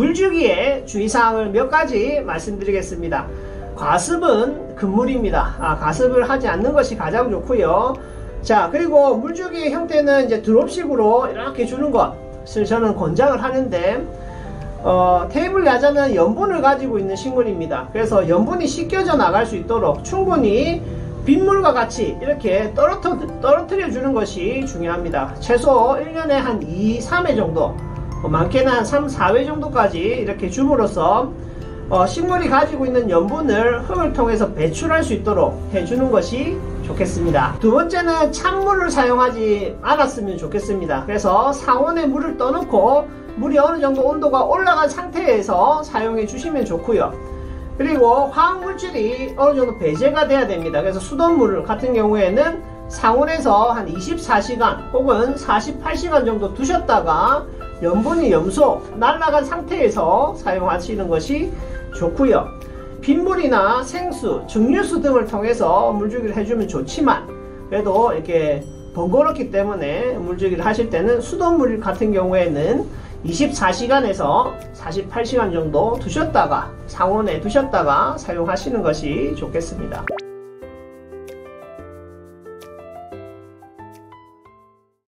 물주기에 주의사항을 몇 가지 말씀드리겠습니다. 과습은 금물입니다. 과습을 하지 않는 것이 가장 좋고요. 자, 그리고 물주기 형태는 이제 드롭식으로 이렇게 주는 것을 저는 권장을 하는데, 테이블 야자는 염분을 가지고 있는 식물입니다. 그래서 염분이 씻겨져 나갈 수 있도록 충분히 빗물과 같이 이렇게 떨어뜨려 주는 것이 중요합니다. 최소 1년에 한 2, 3회 정도, 많게는 한 3, 4회 정도까지 이렇게 줌으로써 식물이 가지고 있는 염분을 흙을 통해서 배출할 수 있도록 해주는 것이 좋겠습니다. 두 번째는 찬물을 사용하지 않았으면 좋겠습니다. 그래서 상온에 물을 떠놓고 물이 어느 정도 온도가 올라간 상태에서 사용해 주시면 좋고요. 그리고 화학물질이 어느 정도 배제가 돼야 됩니다. 그래서 수돗물 같은 경우에는 상온에서 한 24시간 혹은 48시간 정도 두셨다가 염분이 염소 날아간 상태에서 사용하시는 것이 좋고요. 빗물이나 생수, 증류수 등을 통해서 물주기를 해주면 좋지만, 그래도 이렇게 번거롭기 때문에 물주기를 하실 때는 수돗물 같은 경우에는 24시간에서 48시간 정도 두셨다가, 상온에 두셨다가 사용하시는 것이 좋겠습니다.